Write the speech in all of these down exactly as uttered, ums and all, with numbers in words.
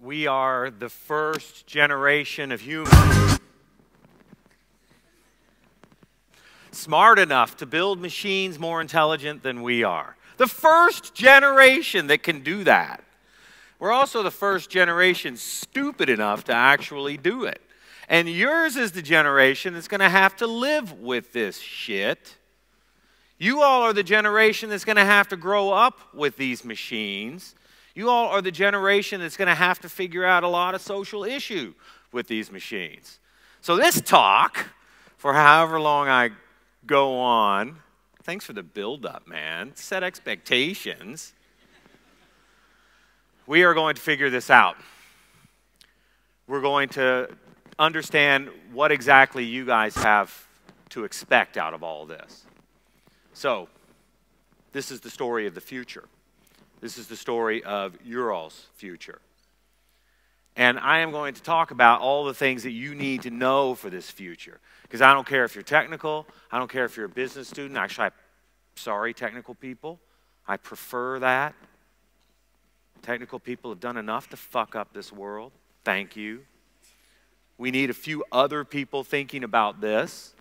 we are the first generation of humans smart enough to build machines more intelligent than we are. The first generation that can do that. We're also the first generation stupid enough to actually do it. And yours is the generation that's going to have to live with this shit. You all are the generation that's going to have to grow up with these machines. You all are the generation that's going to have to figure out a lot of social issue with these machines. So this talk, for however long I go on, thanks for the build-up, man. Set expectations. We are going to figure this out. We're going to understand what exactly you guys have to expect out of all this. So, this is the story of the future. This is the story of your all's future. And I am going to talk about all the things that you need to know for this future. Because I don't care if you're technical. I don't care if you're a business student. Actually, I'm sorry, technical people. I prefer that. Technical people have done enough to fuck up this world. Thank you. We need a few other people thinking about this.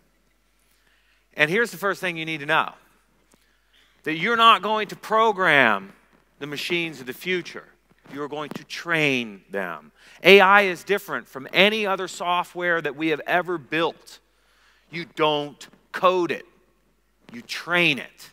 And here's the first thing you need to know. That you're not going to program the machines of the future. You're going to train them. A I is different from any other software that we have ever built. You don't code it. You train it.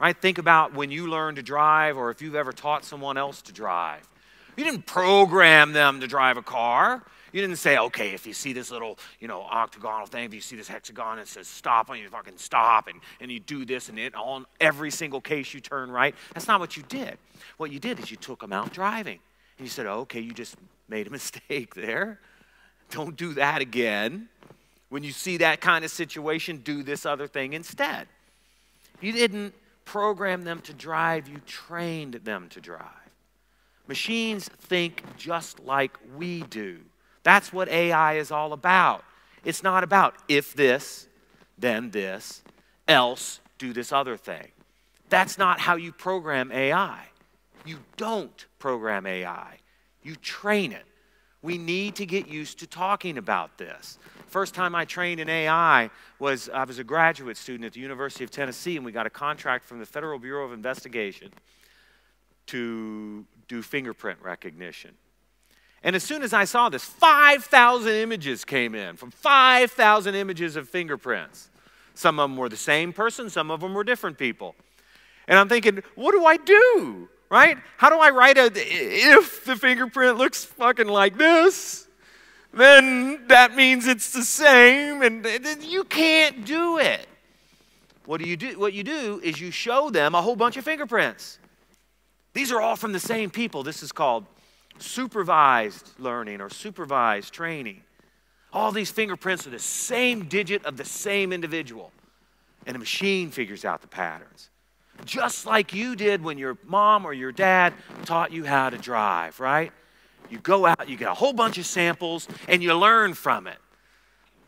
Right? Think about when you learn to drive, or if you've ever taught someone else to drive. You didn't program them to drive a car. You didn't say, okay, if you see this little, you know, octagonal thing, if you see this hexagon and it says stop on you, fucking stop, and, and you do this and it, on every single case you turn right. That's not what you did. What you did is you took them out driving. And you said, oh, okay, you just made a mistake there. Don't do that again. When you see that kind of situation, do this other thing instead. You didn't program them to drive, you trained them to drive. Machines think just like we do. That's what A I is all about. It's not about if this, then this, else do this other thing. That's not how you program A I. You don't program A I. You train it. We need to get used to talking about this. First time I trained in A I was I was a graduate student at the University of Tennessee, and we got a contract from the Federal Bureau of Investigation to do fingerprint recognition. And as soon as I saw this, five thousand images came in from five thousand images of fingerprints. Some of them were the same person, some of them were different people. And I'm thinking, what do I do? Right? How do I write a, if the fingerprint looks fucking like this, then that means it's the same, and you can't do it. What do you do? What you do is you show them a whole bunch of fingerprints. These are all from the same people. This is called supervised learning or supervised training. All these fingerprints are the same digit of the same individual, and a machine figures out the patterns. Just like you did when your mom or your dad taught you how to drive, right? You go out, you get a whole bunch of samples, and you learn from it.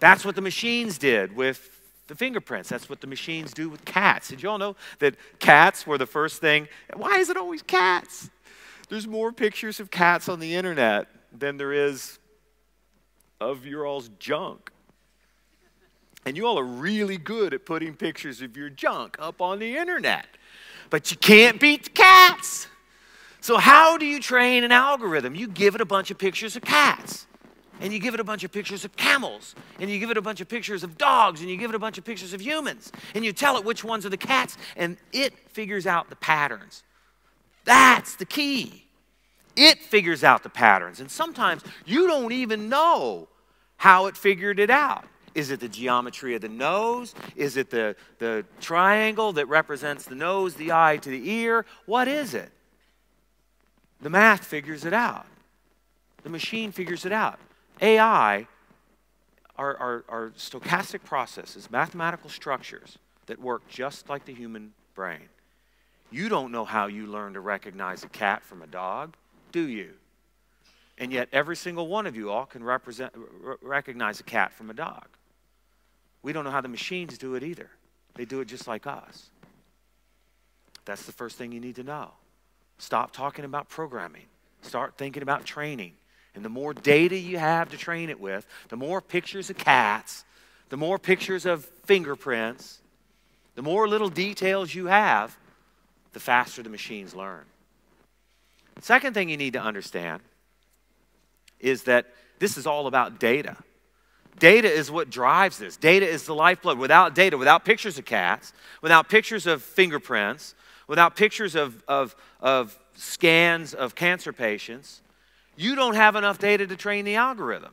That's what the machines did with the fingerprints. That's what the machines do with cats. Did you all know that cats were the first thing? Why is it always cats? There's more pictures of cats on the internet than there is of your all's junk. And you all are really good at putting pictures of your junk up on the internet. But you can't beat the cats. So how do you train an algorithm? You give it a bunch of pictures of cats. And you give it a bunch of pictures of camels. And you give it a bunch of pictures of dogs. And you give it a bunch of pictures of humans. And you tell it which ones are the cats. And it figures out the patterns. That's the key. It figures out the patterns. And sometimes you don't even know how it figured it out. Is it the geometry of the nose? Is it the, the triangle that represents the nose, the eye to the ear? What is it? The math figures it out. The machine figures it out. A I are, are, are stochastic processes, mathematical structures that work just like the human brain. You don't know how you learn to recognize a cat from a dog, do you? And yet every single one of you all can represent, recognize a cat from a dog. We don't know how the machines do it either. They do it just like us. That's the first thing you need to know. Stop talking about programming. Start thinking about training. And the more data you have to train it with, the more pictures of cats, the more pictures of fingerprints, the more little details you have, the faster the machines learn. The second thing you need to understand is that this is all about data. Data is what drives this. Data is the lifeblood. Without data, without pictures of cats, without pictures of fingerprints, without pictures of, of, of scans of cancer patients, you don't have enough data to train the algorithm.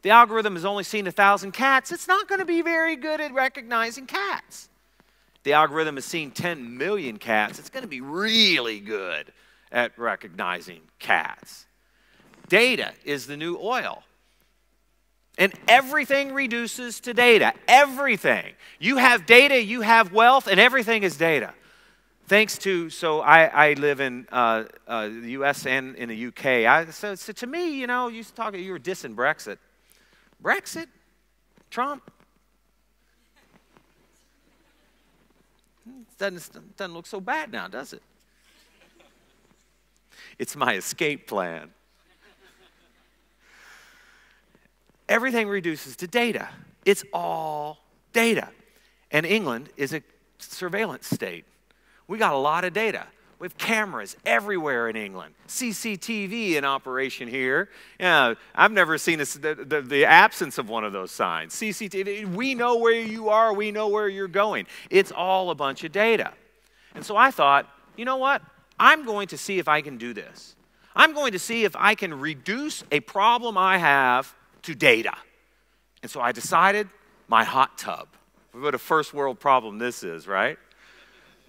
The algorithm has only seen a thousand cats. It's not going to be very good at recognizing cats. The algorithm has seen ten million cats. It's going to be really good at recognizing cats. Data is the new oil. And everything reduces to data. Everything. You have data, you have wealth, and everything is data. Thanks to, so I, I live in uh, uh, the U S and in the U K. I, so, so to me, you know, you, talk, you were dissing Brexit. Brexit? Trump? Doesn't, doesn't look so bad now, does it? It's my escape plan. Everything reduces to data. It's all data. And England is a surveillance state. We got a lot of data. We have cameras everywhere in England. C C T V in operation here. You know, I've never seen a, the, the, the absence of one of those signs. C C T V, we know where you are. We know where you're going. It's all a bunch of data. And so I thought, you know what? I'm going to see if I can do this. I'm going to see if I can reduce a problem I have to data. And so I decided my hot tub. What a first world problem this is, right?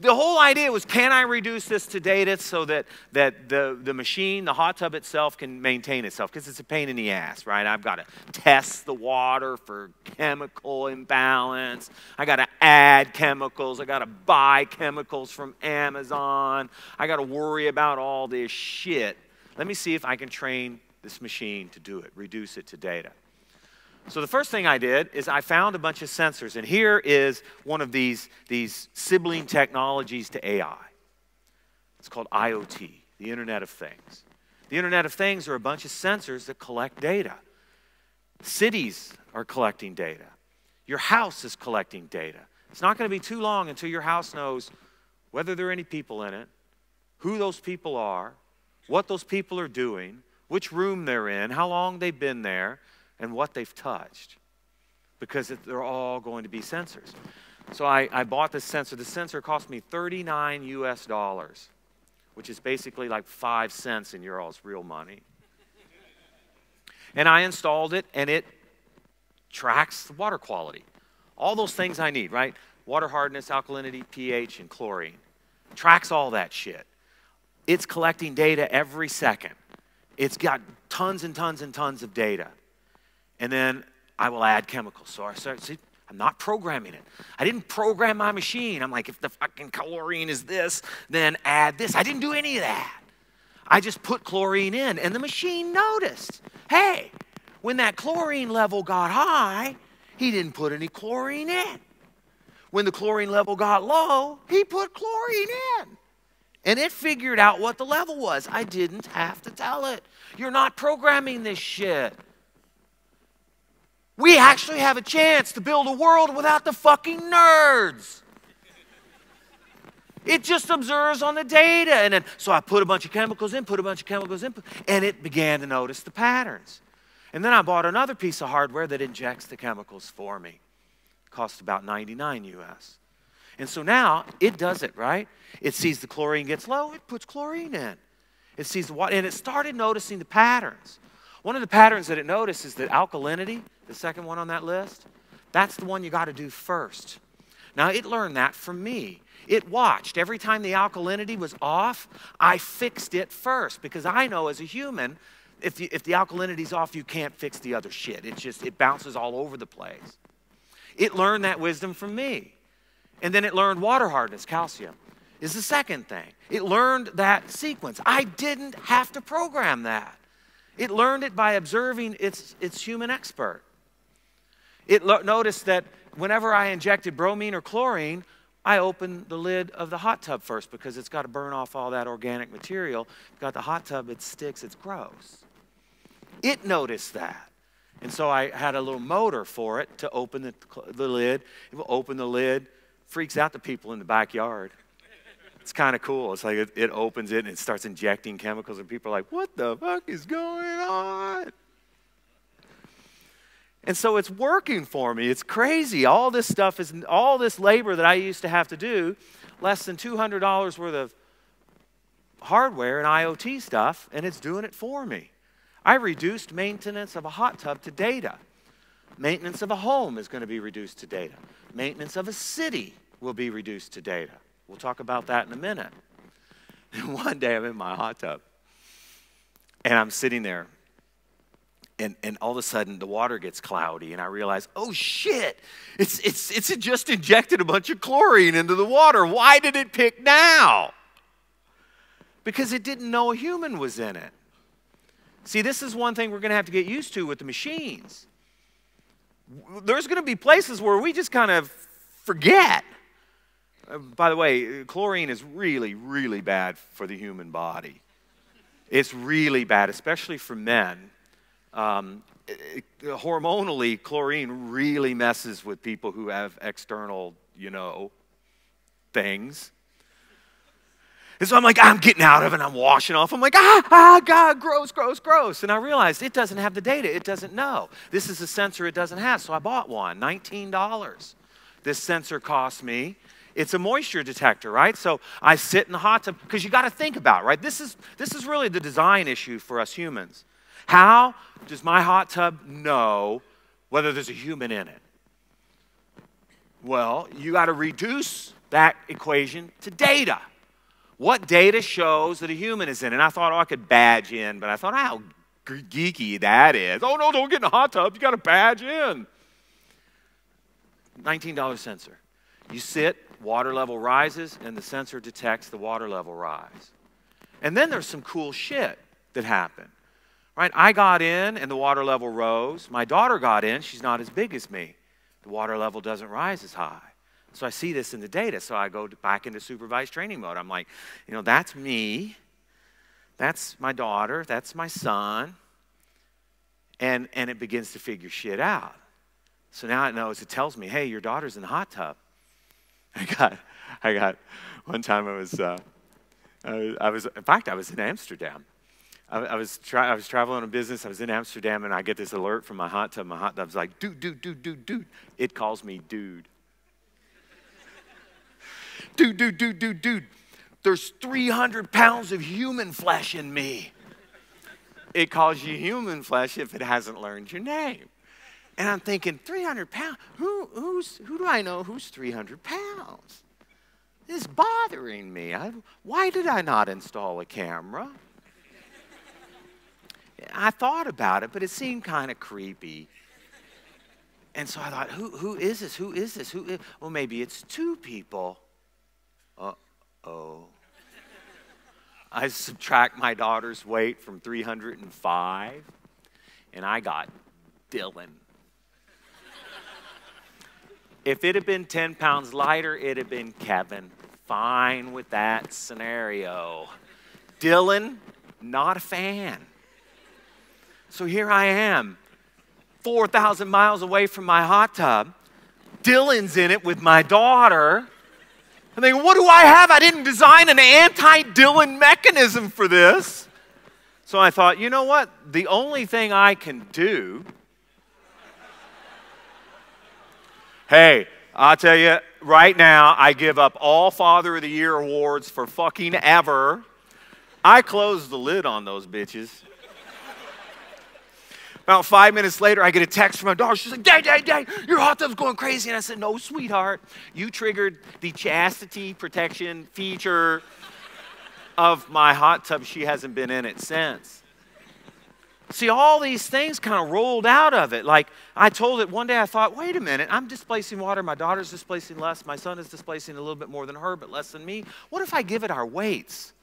The whole idea was, can I reduce this to data so that, that the, the machine, the hot tub itself, can maintain itself? Because it's a pain in the ass, right? I've got to test the water for chemical imbalance. I got to add chemicals. I got to buy chemicals from Amazon. I got to worry about all this shit. Let me see if I can train this machine to do it, reduce it to data. So the first thing I did is I found a bunch of sensors, and here is one of these, these sibling technologies to A I. It's called I O T, the Internet of Things. The Internet of Things are a bunch of sensors that collect data. Cities are collecting data. Your house is collecting data. It's not going to be too long until your house knows whether there are any people in it, who those people are, what those people are doing, which room they're in, how long they've been there, and what they've touched, because it, they're all going to be sensors. So I, I bought this sensor. The sensor cost me thirty-nine U S dollars, which is basically like five cents in your all's real money. And I installed it, and it tracks the water quality. All those things I need, right? Water hardness, alkalinity, pH, and chlorine. Tracks all that shit. It's collecting data every second. It's got tons and tons and tons of data. And then I will add chemicals. So I start, see, I'm not programming it. I didn't program my machine. I'm like, if the fucking chlorine is this, then add this. I didn't do any of that. I just put chlorine in, and the machine noticed. Hey, when that chlorine level got high, he didn't put any chlorine in. When the chlorine level got low, he put chlorine in. And it figured out what the level was. I didn't have to tell it. You're not programming this shit. We actually have a chance to build a world without the fucking nerds. It just observes on the data. And then, so I put a bunch of chemicals in, put a bunch of chemicals in, and it began to notice the patterns. And then I bought another piece of hardware that injects the chemicals for me. It cost about ninety-nine U S. And so now it does it, right? It sees the chlorine gets low, it puts chlorine in. It sees the water, and it started noticing the patterns. One of the patterns that it noticed is that alkalinity, the second one on that list, that's the one you got to do first. Now, it learned that from me. It watched. Every time the alkalinity was off, I fixed it first, because I know as a human, if the, if the alkalinity's off, you can't fix the other shit. It just, it bounces all over the place. It learned that wisdom from me. And then it learned water hardness, calcium, is the second thing. It learned that sequence. I didn't have to program that. It learned it by observing its, its human expert. It noticed that whenever I injected bromine or chlorine, I opened the lid of the hot tub first, because it's got to burn off all that organic material. Got the hot tub, it sticks, it's gross. It noticed that. And so I had a little motor for it to open the, the lid. It will open the lid, freaks out the people in the backyard. It's kind of cool. It's like it, it opens it and it starts injecting chemicals and people are like, what the fuck is going on? And so it's working for me. It's crazy. All this stuff is, all this labor that I used to have to do, less than two hundred dollars worth of hardware and I O T stuff, and it's doing it for me. I reduced maintenance of a hot tub to data. Maintenance of a home is going to be reduced to data. Maintenance of a city will be reduced to data. We'll talk about that in a minute. And one day I'm in my hot tub, and I'm sitting there, and, and all of a sudden the water gets cloudy, and I realize, oh shit, it's, it's, it's just injected a bunch of chlorine into the water. Why did it pick now? Because it didn't know a human was in it. See, this is one thing we're going to have to get used to with the machines. There's going to be places where we just kind of forget. Uh, by the way, chlorine is really, really bad for the human body. It's really bad, especially for men. Um, it, it, hormonally, chlorine really messes with people who have external, you know, things. And so I'm like, I'm getting out of it, and I'm washing off. I'm like, ah, ah, God, gross, gross, gross. And I realized it doesn't have the data. It doesn't know. This is a sensor it doesn't have, so I bought one, nineteen dollars. This sensor cost me. It's a moisture detector, right? So I sit in the hot tub, because you got to think about, right? This is, this is really the design issue for us humans. How does my hot tub know whether there's a human in it? Well, you got to reduce that equation to data. What data shows that a human is in? And I thought, oh, I could badge in, but I thought, how geeky that is. Oh, no, don't get in a hot tub. You got to badge in. nineteen dollar sensor. You sit, water level rises, and the sensor detects the water level rise. And then there's some cool shit that happened. Right? I got in, and the water level rose. My daughter got in. She's not as big as me. The water level doesn't rise as high. So I see this in the data, so I go back into supervised training mode. I'm like, you know, that's me, that's my daughter, that's my son, and, and it begins to figure shit out. So now it knows, it tells me, hey, your daughter's in the hot tub. I got, I got, one time I was, uh, I was, in fact, I was in Amsterdam. I, I, was tra I was traveling on business, I was in Amsterdam, and I get this alert from my hot tub. My hot tub's like, dude, dude, dude, dude, dude. It calls me dude. Dude, dude, dude, dude, dude, there's three hundred pounds of human flesh in me. It calls you human flesh if it hasn't learned your name. And I'm thinking, three hundred pounds? Who, who's, who do I know who's three hundred pounds? This is bothering me. I, why did I not install a camera? I thought about it, but it seemed kind of creepy. And so I thought, who, who is this? Who is this? Who is, well, maybe it's two people. Uh-oh. I subtract my daughter's weight from three hundred five, and I got Dylan. If it had been ten pounds lighter, it'd have been Kevin. Fine with that scenario. Dylan, not a fan. So here I am, four thousand miles away from my hot tub. Dylan's in it with my daughter. I'm thinking, what do I have? I didn't design an anti-Dylan mechanism for this. So I thought, you know what? The only thing I can do... Hey, I'll tell you, right now, I give up all Father of the Year awards for fucking ever. I closed the lid on those bitches. About five minutes later, I get a text from my daughter. She's like, Dad, Dad, Dad, your hot tub's going crazy. And I said, no, sweetheart, you triggered the chastity protection feature of my hot tub. She hasn't been in it since. See, all these things kind of rolled out of it. Like, I told it one day, I thought, wait a minute, I'm displacing water. My daughter's displacing less. My son is displacing a little bit more than her, but less than me. What if I give it our weights?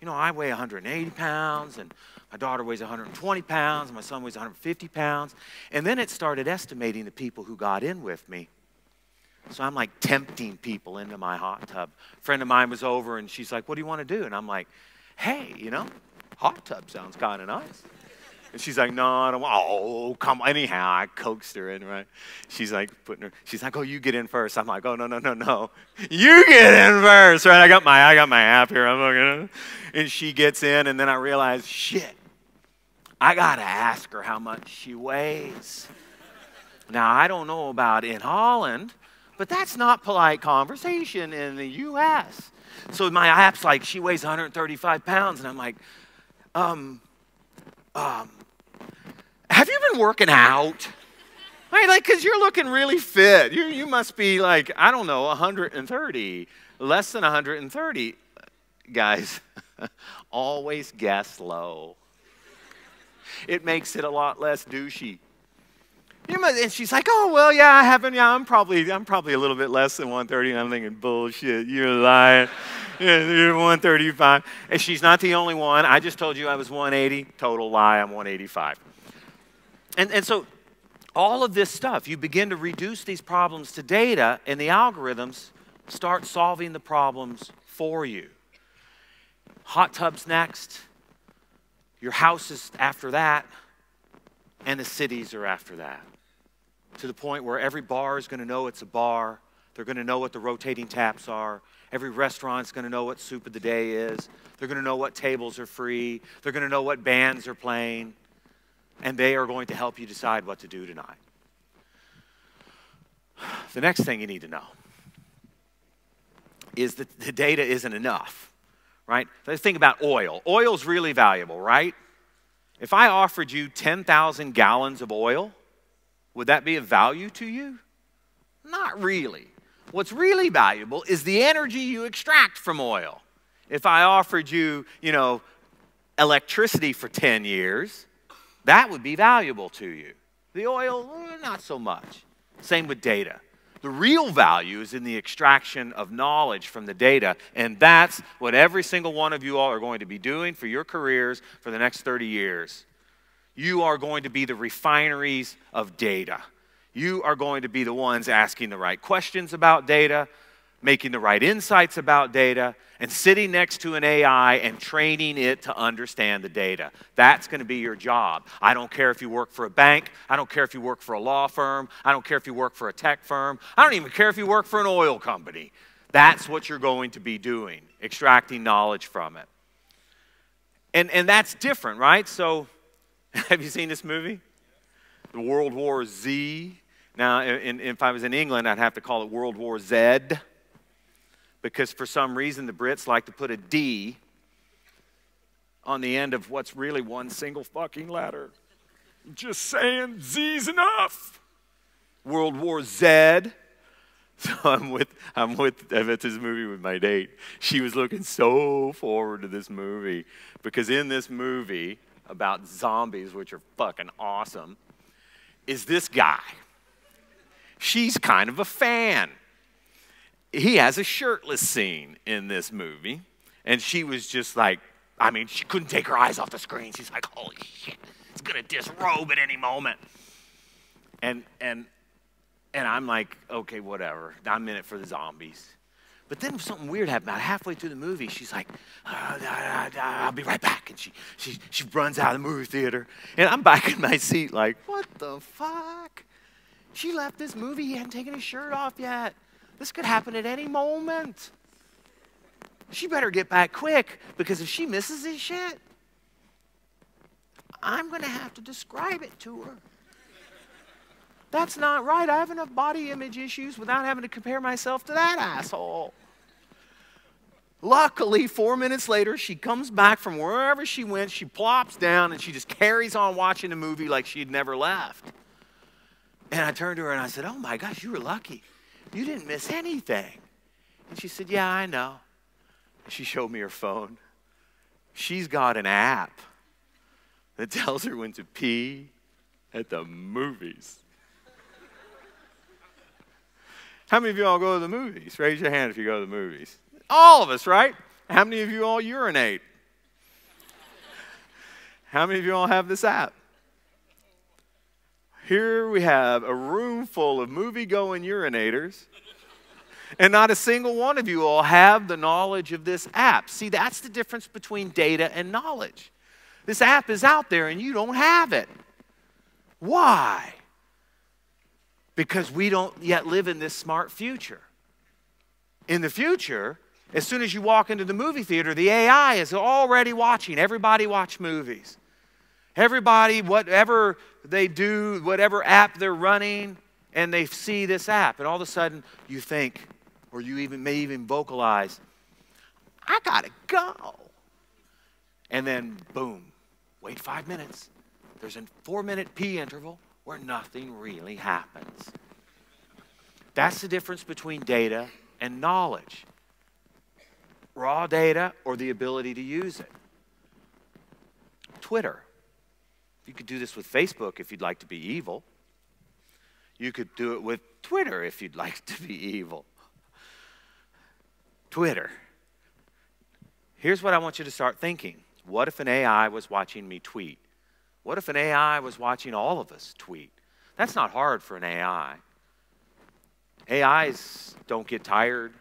You know, I weigh one hundred eighty pounds, and my daughter weighs one hundred twenty pounds, and my son weighs one hundred fifty pounds. And then it started estimating the people who got in with me. So I'm like tempting people into my hot tub. A friend of mine was over, and she's like, what do you want to do? And I'm like, hey, you know, hot tub sounds kind of nice. And she's like, no, I don't want, oh, come, anyhow, I coaxed her in, right? She's like, putting her, she's like, oh, you get in first. I'm like, oh, no, no, no, no. You get in first, right? I got my, I got my app here. I'm looking at it. And she gets in, and then I realize, shit, I got to ask her how much she weighs. Now, I don't know about in Holland, but that's not polite conversation in the U S So my app's like, she weighs one hundred thirty-five pounds, and I'm like, um, um, have you been working out? I mean, like, because you're looking really fit. You, you must be like, I don't know, one hundred thirty, less than one hundred thirty. Guys, always guess low. It makes it a lot less douchey. You must, and she's like, oh, well, yeah, I haven't. Yeah, I'm probably, I'm probably a little bit less than one thirty. And I'm thinking, bullshit, you're lying. You're one thirty-five. And she's not the only one. I just told you I was one eighty. Total lie. I'm one eighty-five. And, and so all of this stuff, you begin to reduce these problems to data, and the algorithms start solving the problems for you. Hot tub's next. Your house is after that. And the cities are after that. To the point where every bar is going to know it's a bar. They're going to know what the rotating taps are. Every restaurant's going to know what soup of the day is. They're going to know what tables are free. They're going to know what bands are playing. And they are going to help you decide what to do tonight. The next thing you need to know is that the data isn't enough, right? Let's think about oil. Oil's really valuable, right? If I offered you ten thousand gallons of oil, would that be of value to you? Not really. What's really valuable is the energy you extract from oil. If I offered you, you know, electricity for ten years, that would be valuable to you. The oil, not so much. Same with data. The real value is in the extraction of knowledge from the data, and that's what every single one of you all are going to be doing for your careers for the next thirty years. You are going to be the refineries of data. You are going to be the ones asking the right questions about data, making the right insights about data, and sitting next to an A I and training it to understand the data. That's going to be your job. I don't care if you work for a bank. I don't care if you work for a law firm. I don't care if you work for a tech firm. I don't even care if you work for an oil company. That's what you're going to be doing, extracting knowledge from it. And, and that's different, right? So have you seen this movie? The World War Z. Now, in, in, if I was in England, I'd have to call it World War Zed. Because for some reason, the Brits like to put a D on the end of what's really one single fucking letter. Just saying, Z's enough. World War Zed. So I'm with, I'm with, I'm at this movie with my date. She was looking so forward to this movie. Because in this movie about zombies, which are fucking awesome, is this guy. She's kind of a fan. He has a shirtless scene in this movie, and she was just like, I mean, she couldn't take her eyes off the screen. She's like, holy shit, it's gonna disrobe at any moment. And, and, and I'm like, okay, whatever, I'm in it for the zombies. But then something weird happened. About halfway through the movie, she's like, uh, I'll be right back. And she, she, she runs out of the movie theater, and I'm back in my seat like, what the fuck? She left this movie, he hadn't taken his shirt off yet. This could happen at any moment. She better get back quick, because if she misses this shit, I'm going to have to describe it to her. That's not right. I have enough body image issues without having to compare myself to that asshole. Luckily, four minutes later, she comes back from wherever she went, she plops down, and she just carries on watching the movie like she'd never left. And I turned to her and I said, oh my gosh, you were lucky. You didn't miss anything. And she said, yeah, I know. And she showed me her phone. She's got an app that tells her when to pee at the movies. How many of you all go to the movies? Raise your hand if you go to the movies. All of us, right? How many of you all urinate? How many of you all have this app? Here we have a room full of movie-going urinators, and not a single one of you all have the knowledge of this app. See, that's the difference between data and knowledge. This app is out there and you don't have it. Why? Because we don't yet live in this smart future. In the future, as soon as you walk into the movie theater, the A I is already watching. Everybody watch movies. Everybody, whatever they do, whatever app they're running, and they see this app. And all of a sudden, you think, or you even may even vocalize, I gotta go. And then, boom, wait five minutes. There's a four-minute pee interval where nothing really happens. That's the difference between data and knowledge. Raw data or the ability to use it. Twitter. You could do this with Facebook if you'd like to be evil. You could do it with Twitter if you'd like to be evil. Twitter. Here's what I want you to start thinking. What if an A I was watching me tweet? What if an A I was watching all of us tweet? That's not hard for an A I. A Is don't get tired.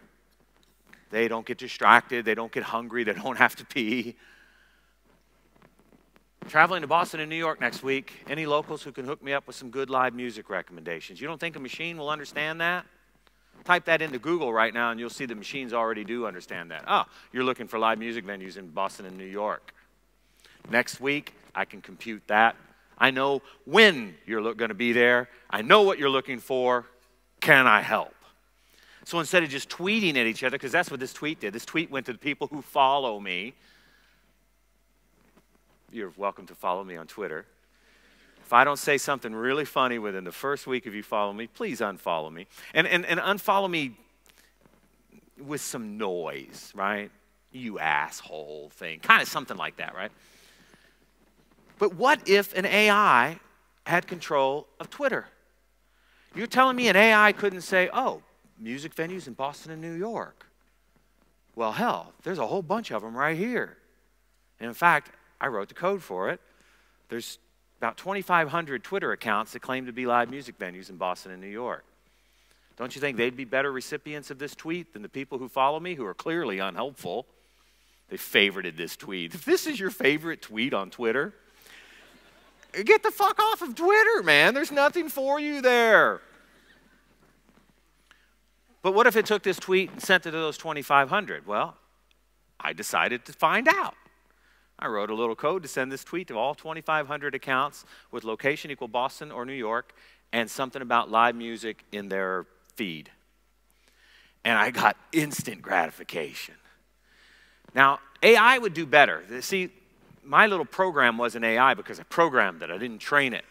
They don't get distracted. They don't get hungry. They don't have to pee. Traveling to Boston and New York next week, any locals who can hook me up with some good live music recommendations? You don't think a machine will understand that? Type that into Google right now and you'll see the machines already do understand that. Oh, you're looking for live music venues in Boston and New York. Next week, I can compute that. I know when you're going to be there. I know what you're looking for. Can I help? So instead of just tweeting at each other, because that's what this tweet did. This tweet went to the people who follow me. You're welcome to follow me on Twitter. If I don't say something really funny within the first week of you follow me, please unfollow me. And, and, and unfollow me with some noise, right? You asshole thing. Kind of something like that, right? But what if an A I had control of Twitter? You're telling me an A I couldn't say, oh, music venues in Boston and New York. Well, hell, there's a whole bunch of them right here. And in fact, I wrote the code for it. There's about twenty-five hundred Twitter accounts that claim to be live music venues in Boston and New York. Don't you think they'd be better recipients of this tweet than the people who follow me, who are clearly unhelpful? They favorited this tweet. If this is your favorite tweet on Twitter, get the fuck off of Twitter, man. There's nothing for you there. But what if it took this tweet and sent it to those twenty-five hundred? Well, I decided to find out. I wrote a little code to send this tweet to all twenty-five hundred accounts with location equal Boston or New York and something about live music in their feed. And I got instant gratification. Now, A I would do better. See, my little program wasn't A I because I programmed it. I didn't train it.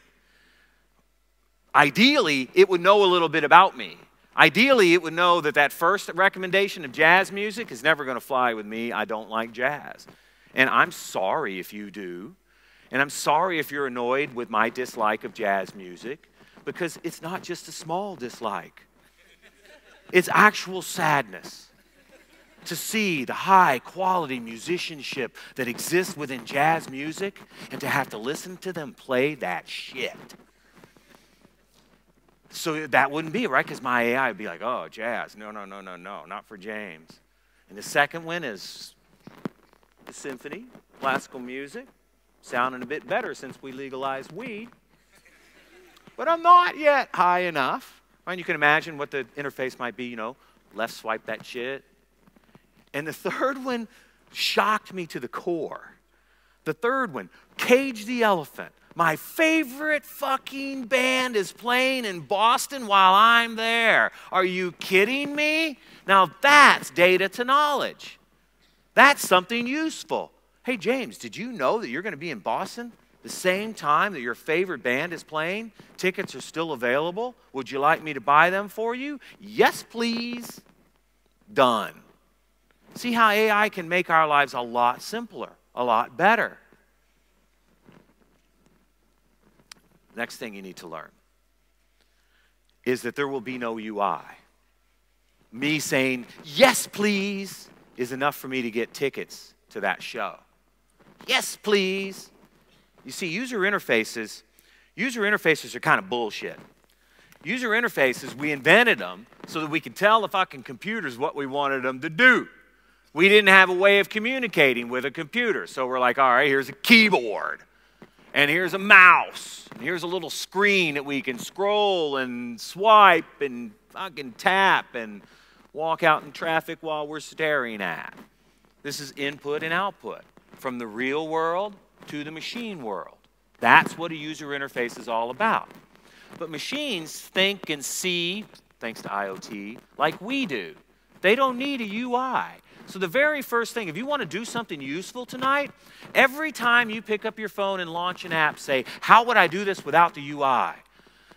Ideally, it would know a little bit about me. Ideally, it would know that that first recommendation of jazz music is never going to fly with me. I don't like jazz. And I'm sorry if you do. And I'm sorry if you're annoyed with my dislike of jazz music, because it's not just a small dislike. It's actual sadness to see the high-quality musicianship that exists within jazz music and to have to listen to them play that shit. So that wouldn't be, right? Because my A I would be like, oh, jazz. No, no, no, no, no, not for James. And the second one is the symphony, classical music, sounding a bit better since we legalized weed. But I'm not yet high enough. Right? You can imagine what the interface might be, you know, left swipe that shit. And the third one shocked me to the core. The third one, Cage the Elephant. My favorite fucking band is playing in Boston while I'm there. Are you kidding me? Now that's data to knowledge. That's something useful. Hey, James, did you know that you're going to be in Boston the same time that your favorite band is playing? Tickets are still available. Would you like me to buy them for you? Yes, please. Done. See how A I can make our lives a lot simpler, a lot better. Next thing you need to learn is that there will be no U I. Me saying, yes, please, is enough for me to get tickets to that show. Yes, please. You see, user interfaces, user interfaces are kind of bullshit. User interfaces, we invented them so that we could tell the fucking computers what we wanted them to do. We didn't have a way of communicating with a computer, so we're like, all right, here's a keyboard, and here's a mouse, and here's a little screen that we can scroll and swipe and fucking tap and walk out in traffic while we're staring at. This is input and output from the real world to the machine world. That's what a user interface is all about. But machines think and see, thanks to IoT, like we do. They don't need a U I. So the very first thing, if you want to do something useful tonight, every time you pick up your phone and launch an app, say, how would I do this without the U I?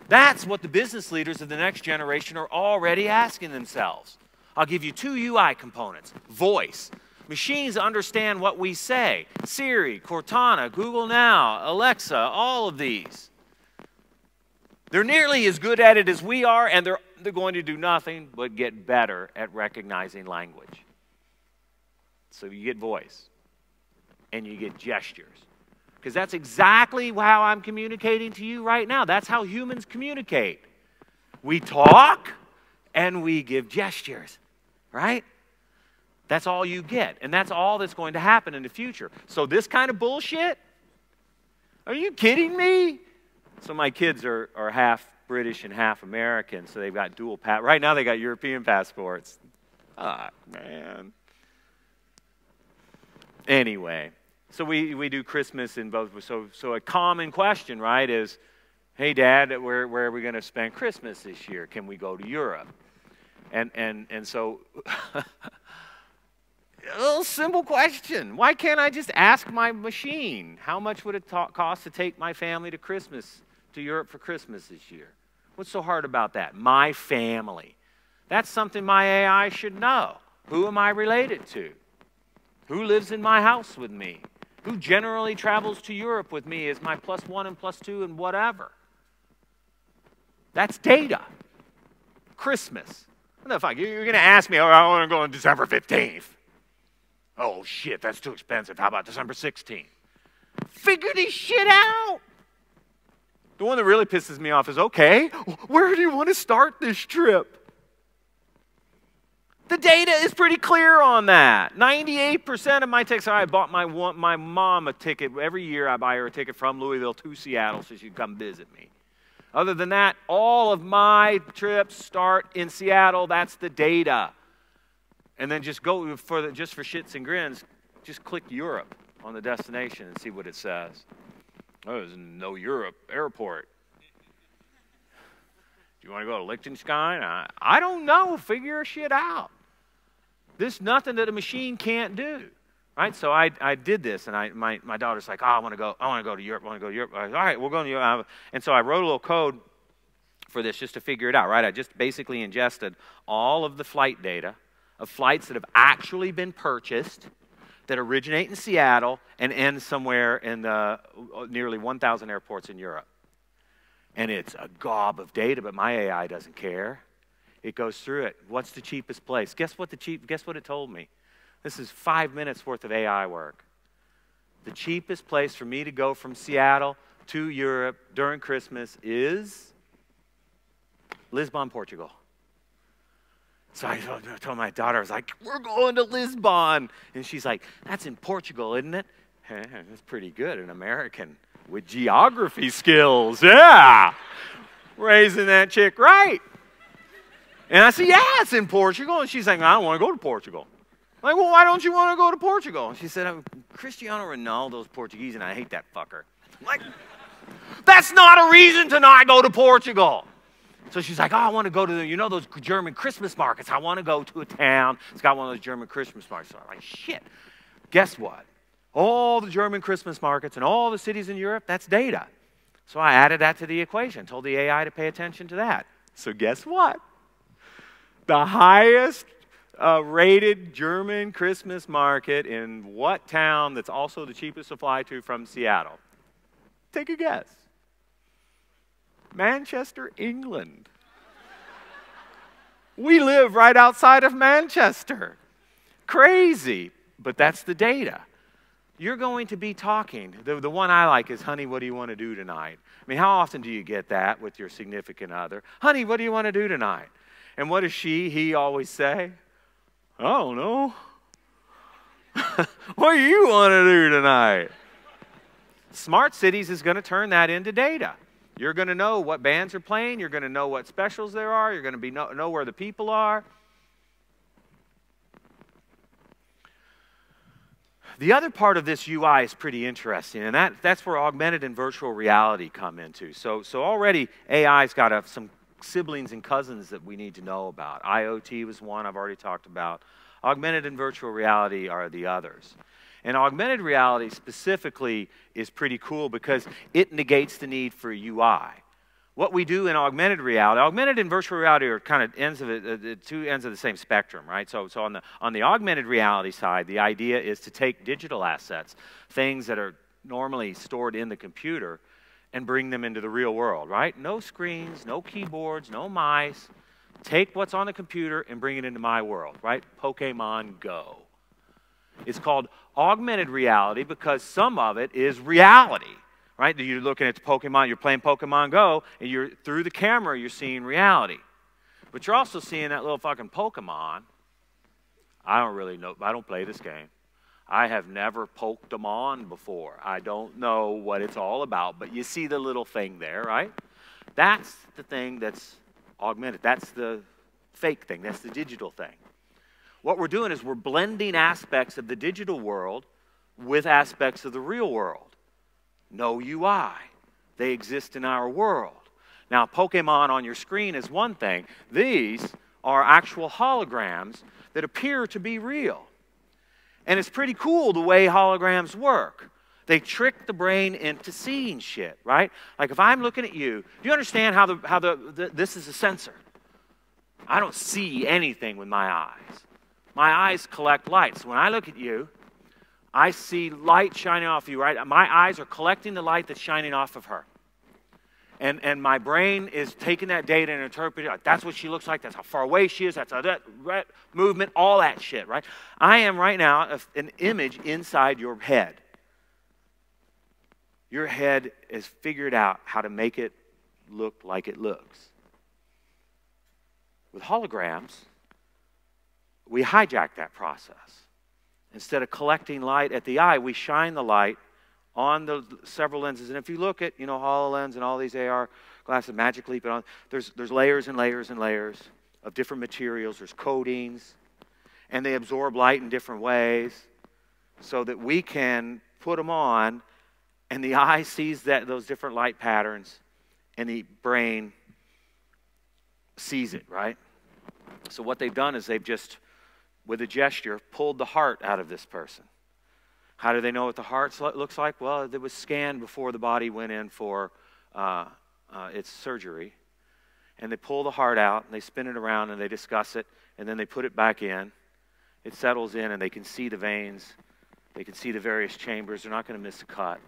That's what the business leaders of the next generation are already asking themselves. I'll give you two U I components. Voice. Machines understand what we say. Siri, Cortana, Google Now, Alexa, all of these. They're nearly as good at it as we are, and they're, they're going to do nothing but get better at recognizing language. So you get voice, and you get gestures. Because that's exactly how I'm communicating to you right now. That's how humans communicate. We talk, and we give gestures, right? That's all you get, and that's all that's going to happen in the future. So this kind of bullshit? Are you kidding me? So my kids are, are half British and half American, so they've got dual passports. Right now, they got European passports. Ah, man. Anyway, so we, we do Christmas in both. So, so a common question, right, is, hey, Dad, where, where are we going to spend Christmas this year? Can we go to Europe? And, and, and so, a little simple question. Why can't I just ask my machine, how much would it cost to take my family to Christmas, to Europe for Christmas this year? What's so hard about that? My family. That's something my A I should know. Who am I related to? Who lives in my house with me? Who generally travels to Europe with me as my plus one and plus two and whatever? That's data. Christmas. What the fuck? You're going to ask me, oh, I want to go on December fifteenth. Oh, shit, that's too expensive. How about December sixteenth? Figure this shit out. The one that really pisses me off is, okay, where do you want to start this trip? The data is pretty clear on that. ninety-eight percent of my tickets, I bought my, my mom a ticket. Every year I buy her a ticket from Louisville to Seattle so she can come visit me. Other than that, all of my trips start in Seattle. That's the data. And then just go for the, just for shits and grins, just click Europe on the destination and see what it says. Oh, there's no Europe airport. Do you want to go to Liechtenstein? I, I don't know. Figure shit out. There's nothing that a machine can't do, right? So I, I did this, and I, my, my daughter's like, oh, I want to go. I want to go to Europe. I want to go to Europe. I was, all right, we're going to Europe. And so I wrote a little code for this just to figure it out, right? I just basically ingested all of the flight data of flights that have actually been purchased that originate in Seattle and end somewhere in the nearly one thousand airports in Europe. And it's a gob of data, but my A I doesn't care. It goes through it. What's the cheapest place? Guess what the cheap, guess what it told me? This is five minutes worth of A I work. The cheapest place for me to go from Seattle to Europe during Christmas is Lisbon, Portugal. So I told my daughter, I was like, we're going to Lisbon. And she's like, that's in Portugal, isn't it? That's pretty good, an American with geography skills, yeah. Raising that chick right. And I said, yeah, it's in Portugal. And she's like, I don't want to go to Portugal. I'm like, well, why don't you want to go to Portugal? And she said, I'm Cristiano Ronaldo's Portuguese, and I hate that fucker. I'm like, that's not a reason to not go to Portugal. So she's like, oh, I want to go to, the, you know, those German Christmas markets. I want to go to a town. It's got one of those German Christmas markets. So I'm like, shit, guess what? All the German Christmas markets and all the cities in Europe, that's data. So I added that to the equation, told the A I to pay attention to that. So guess what? The highest uh, rated German Christmas market in what town that's also the cheapest to fly to from Seattle? Take a guess. Manchester, England. We live right outside of Manchester. Crazy, but that's the data. You're going to be talking. The, the one I like is, honey, what do you want to do tonight? I mean, how often do you get that with your significant other? Honey, what do you want to do tonight? And what does she, he always say? I don't know. What do you want to do tonight? Smart Cities is going to turn that into data. You're going to know what bands are playing. You're going to know what specials there are. You're going to be know, know where the people are. The other part of this U I is pretty interesting, and that, that's where augmented and virtual reality come into. So, so already A I's got a, some siblings and cousins that we need to know about. I O T was one I've already talked about. Augmented and virtual reality are the others. And augmented reality specifically is pretty cool because it negates the need for U I. What we do in augmented reality, augmented and virtual reality are kind of ends of the, the two ends of the same spectrum, right? So, so on the, on the augmented reality side, the idea is to take digital assets, things that are normally stored in the computer, and bring them into the real world, right? No screens, no keyboards, no mice. Take what's on the computer and bring it into my world, right? Pokemon Go. It's called augmented reality because some of it is reality, right? You're looking at the Pokemon, you're playing Pokemon Go, and you're through the camera, you're seeing reality. But you're also seeing that little fucking Pokemon. I don't really know, I don't play this game. I have never poked them on before. I don't know what it's all about, but you see the little thing there, right? That's the thing that's augmented. That's the fake thing. That's the digital thing. What we're doing is we're blending aspects of the digital world with aspects of the real world. No U I. They exist in our world. Now, Pokemon on your screen is one thing. These are actual holograms that appear to be real. And it's pretty cool the way holograms work. They trick the brain into seeing shit, right? Like if I'm looking at you, do you understand how, the, how the, the, this is a sensor? I don't see anything with my eyes. My eyes collect light. So when I look at you, I see light shining off you, right? My eyes are collecting the light that's shining off of her. And, and my brain is taking that data and interpreting it. Like, that's what she looks like. That's how far away she is. That's how that right, movement, all that shit, right? I am right now an image inside your head. Your head has figured out how to make it look like it looks. With holograms, we hijack that process. Instead of collecting light at the eye, we shine the light on the several lenses. And if you look at, you know, HoloLens and all these A R glasses, Magic Leap, and all, there's, there's layers and layers and layers of different materials. There's coatings, and they absorb light in different ways so that we can put them on. And the eye sees that, those different light patterns, and the brain sees it, right? So what they've done is they've just, with a gesture, pulled the heart out of this person. How do they know what the heart looks like? Well, it was scanned before the body went in for uh, uh, its surgery. And they pull the heart out, and they spin it around, and they discuss it, and then they put it back in. It settles in, and they can see the veins. They can see the various chambers. They're not going to miss a cut.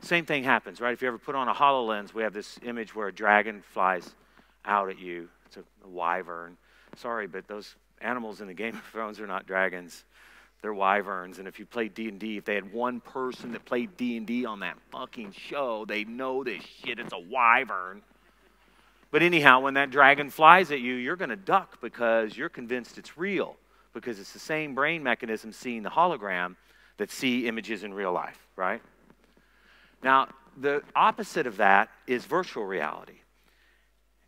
Same thing happens, right? If you ever put on a HoloLens, we have this image where a dragon flies out at you. It's a, a wyvern. Sorry, but those animals in the Game of Thrones are not dragons. They're wyverns. And if you play D and D, if they had one person that played D and D on that fucking show, they know this shit. It's a wyvern. But anyhow, when that dragon flies at you, you're going to duck because you're convinced it's real because it's the same brain mechanism seeing the hologram that see images in real life, right? Now, the opposite of that is virtual reality.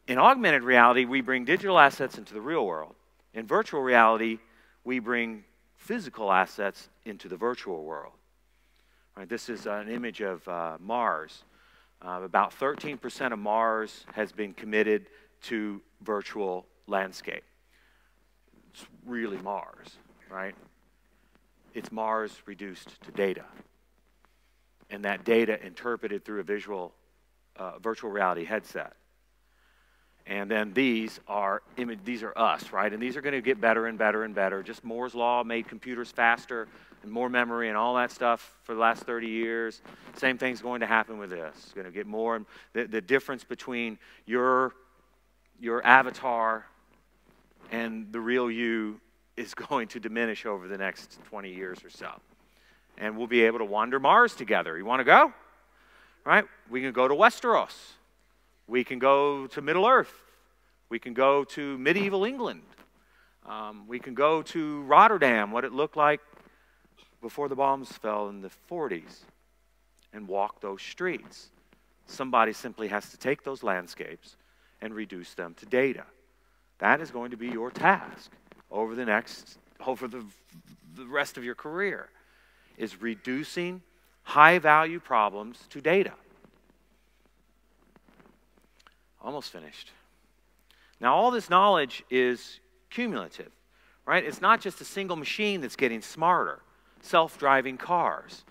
In augmented reality, we bring digital assets into the real world. In virtual reality, we bring physical assets into the virtual world. Right, this is an image of uh, Mars. Uh, about thirteen percent of Mars has been committed to virtual landscape. It's really Mars, right? It's Mars reduced to data. And that data interpreted through a visual, uh, virtual reality headset. And then these are, these are us, right? And these are going to get better and better and better. Just Moore's law made computers faster and more memory and all that stuff for the last thirty years. Same thing's going to happen with this. It's going to get more. And the, the difference between your, your avatar and the real you is going to diminish over the next twenty years or so. And we'll be able to wander Mars together. You want to go? Right? We can go to Westeros. We can go to Middle Earth. We can go to medieval England. Um, we can go to Rotterdam, what it looked like before the bombs fell in the forties and walk those streets. Somebody simply has to take those landscapes and reduce them to data. That is going to be your task over the next, over the, the rest of your career, is reducing high-value problems to data. Almost finished. Now, all this knowledge is cumulative, right? It's not just a single machine that's getting smarter. Self-driving cars.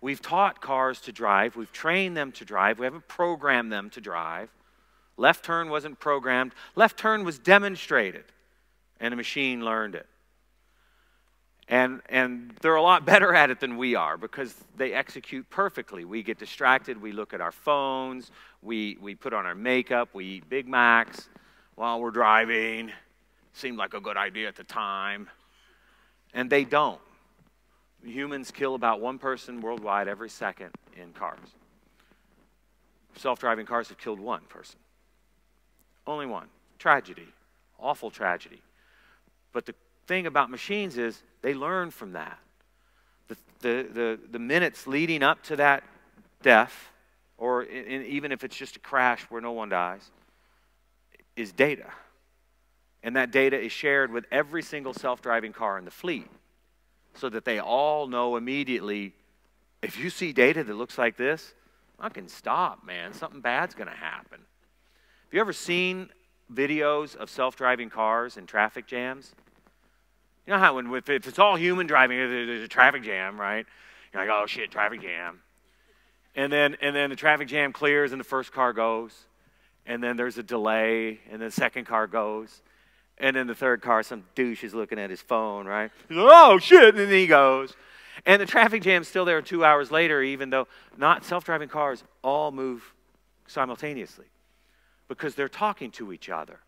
We've taught cars to drive. We've trained them to drive. We haven't programmed them to drive. Left turn wasn't programmed. Left turn was demonstrated, and a machine learned it. And, and they're a lot better at it than we are because they execute perfectly. We get distracted. We look at our phones. We, we put on our makeup. We eat Big Macs while we're driving. Seemed like a good idea at the time. And they don't. Humans kill about one person worldwide every second in cars. Self-driving cars have killed one person. Only one. Tragedy. Awful tragedy. But the thing about machines is they learn from that. The, the, the, the minutes leading up to that death, or in, even if it's just a crash where no one dies, is data. And that data is shared with every single self-driving car in the fleet, so that they all know immediately, if you see data that looks like this, fucking stop, man. Something bad's going to happen. Have you ever seen videos of self-driving cars and traffic jams? You know how when, if it's all human driving, there's a traffic jam, right? You're like, oh, shit, traffic jam. And then, and then the traffic jam clears and the first car goes. And then there's a delay and the second car goes. And then the third car, some douche is looking at his phone, right? He's like, oh, shit, and then he goes. And the traffic jam's still there two hours later, even though not self-driving cars all move simultaneously because they're talking to each other.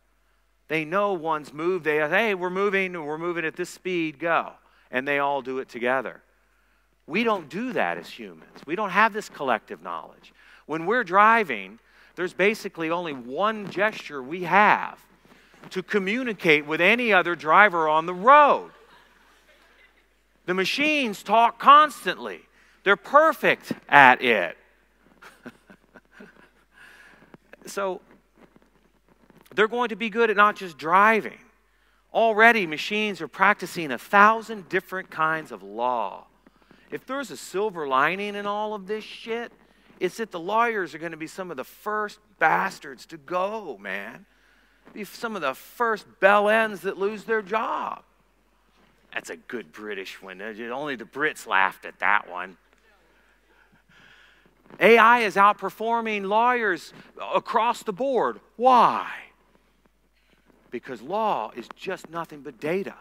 They know one's moved. They say, hey, we're moving, we're moving at this speed, go. And they all do it together. We don't do that as humans. We don't have this collective knowledge. When we're driving, there's basically only one gesture we have to communicate with any other driver on the road. The machines talk constantly. They're perfect at it. So they're going to be good at not just driving. Already, machines are practicing a thousand different kinds of law. If there's a silver lining in all of this shit, it's that the lawyers are going to be some of the first bastards to go, man. Be some of the first bell ends that lose their job. That's a good British one. Only the Brits laughed at that one. A I is outperforming lawyers across the board. Why? Because law is just nothing but data.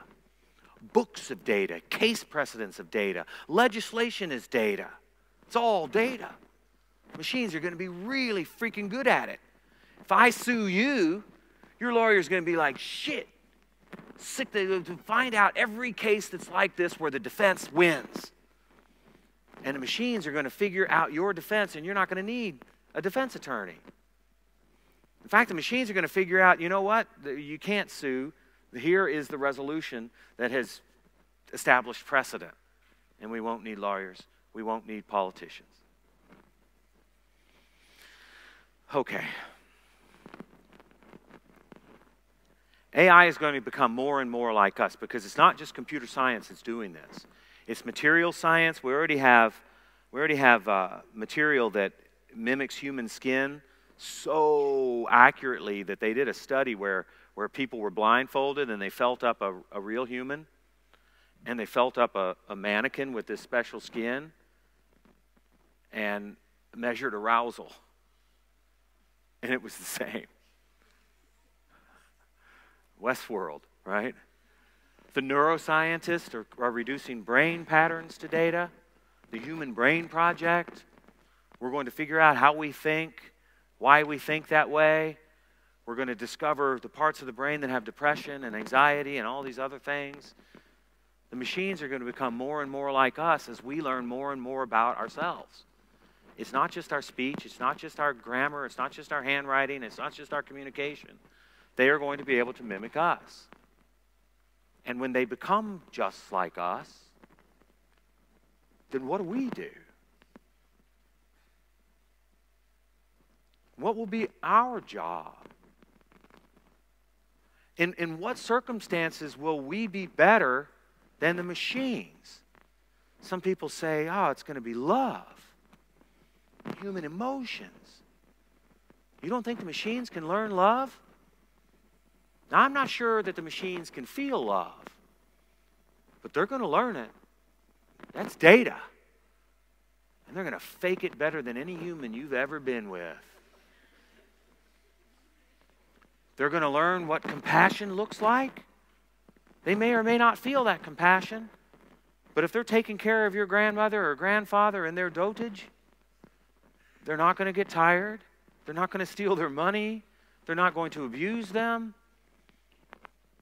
Books of data, case precedents of data, legislation is data. It's all data. Machines are going to be really freaking good at it. If I sue you, your lawyer's going to be like, shit, sick to find out every case that's like this where the defense wins. And the machines are going to figure out your defense, and you're not going to need a defense attorney. In fact, the machines are going to figure out, you know what, you can't sue. Here is the resolution that has established precedent. And we won't need lawyers. We won't need politicians. Okay. A I is going to become more and more like us because it's not just computer science that's doing this. It's material science. We already have, we already have uh, material that mimics human skin so accurately that they did a study where, where people were blindfolded and they felt up a, a real human and they felt up a, a mannequin with this special skin and measured arousal. And it was the same. Westworld, right? The neuroscientists are, are reducing brain patterns to data. The Human Brain Project. We're going to figure out how we think, why we think that way. We're going to discover the parts of the brain that have depression and anxiety and all these other things. The machines are going to become more and more like us as we learn more and more about ourselves. It's not just our speech. It's not just our grammar. It's not just our handwriting. It's not just our communication. They are going to be able to mimic us. And when they become just like us, then what do we do? What will be our job? In, in what circumstances will we be better than the machines? Some people say, oh, it's going to be love, human emotions. You don't think the machines can learn love? Now, I'm not sure that the machines can feel love, but they're going to learn it. That's data. And they're going to fake it better than any human you've ever been with. They're going to learn what compassion looks like. They may or may not feel that compassion, but if they're taking care of your grandmother or grandfather in their dotage, they're not going to get tired. They're not going to steal their money. They're not going to abuse them.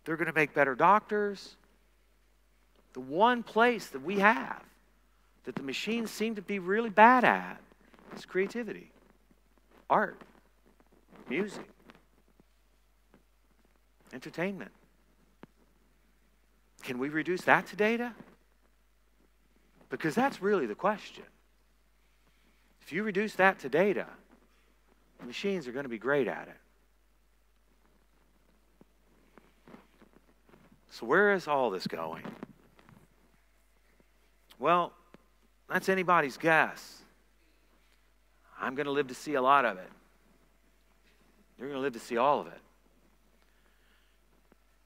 They're going to make better doctors. The one place that we have that the machines seem to be really bad at is creativity, art, music, entertainment. Can we reduce that to data? Because that's really the question. If you reduce that to data, the machines are going to be great at it. So where is all this going? Well, that's anybody's guess. I'm going to live to see a lot of it. You're going to live to see all of it.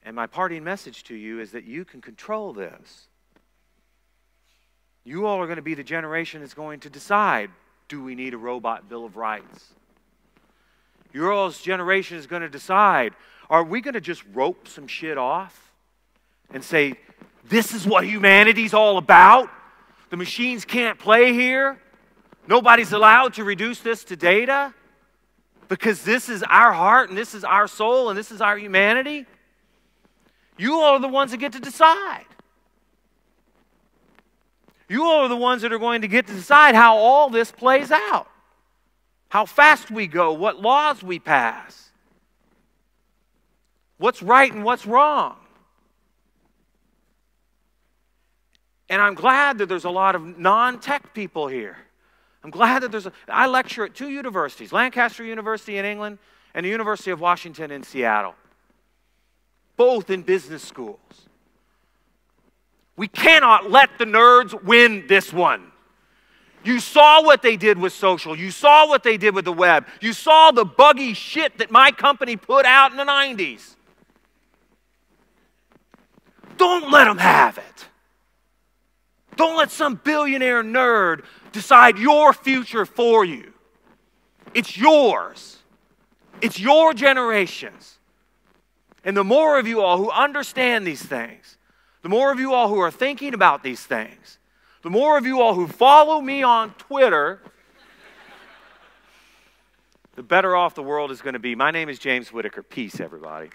And my parting message to you is that you can control this. You all are going to be the generation that's going to decide, do we need a robot Bill of Rights? Your all's generation is going to decide, are we going to just rope some shit off and say, this is what humanity's all about? The machines can't play here. Nobody's allowed to reduce this to data because this is our heart and this is our soul and this is our humanity. You all are the ones that get to decide. You all are the ones that are going to get to decide how all this plays out, how fast we go, what laws we pass, what's right and what's wrong. And I'm glad that there's a lot of non-tech people here. I'm glad that there's a... I lecture at two universities, Lancaster University in England and the University of Washington in Seattle, both in business schools. We cannot let the nerds win this one. You saw what they did with social. You saw what they did with the web. You saw the buggy shit that my company put out in the nineties. Don't let them have it. Don't let some billionaire nerd decide your future for you. It's yours. It's your generation's. And the more of you all who understand these things, the more of you all who are thinking about these things, the more of you all who follow me on Twitter, the better off the world is going to be. My name is James Whitaker. Peace, everybody.